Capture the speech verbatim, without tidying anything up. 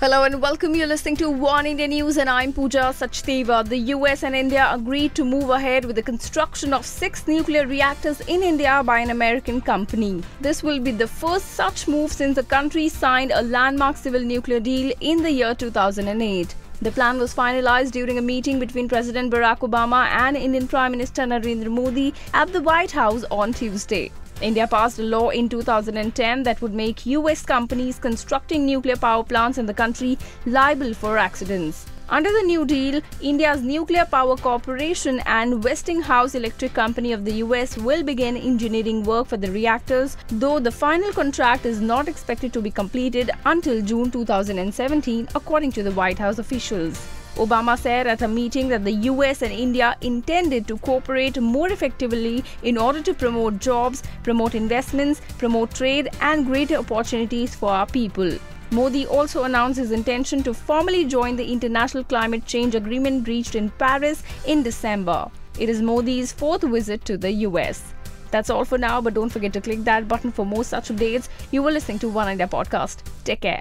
Hello and welcome. You're listening to One India News and I'm Pooja Sachdeva. The U S and India agreed to move ahead with the construction of six nuclear reactors in India by an American company. This will be the first such move since the country signed a landmark civil nuclear deal in the year two thousand eight. The plan was finalized during a meeting between President Barack Obama and Indian Prime Minister Narendra Modi at the White House on Tuesday. India passed a law in two thousand ten that would make U S companies constructing nuclear power plants in the country liable for accidents. Under the new deal, India's Nuclear Power Corporation and Westinghouse Electric Company of the U S will begin engineering work for the reactors, though the final contract is not expected to be completed until June two thousand seventeen, according to the White House officials. Obama said at a meeting that the U S and India intended to cooperate more effectively in order to promote jobs, promote investments, promote trade and greater opportunities for our people. Modi also announced his intention to formally join the International Climate Change Agreement reached in Paris in December. It is Modi's fourth visit to the U S. That's all for now, but don't forget to click that button for more such updates. You were listening to One India Podcast. Take care.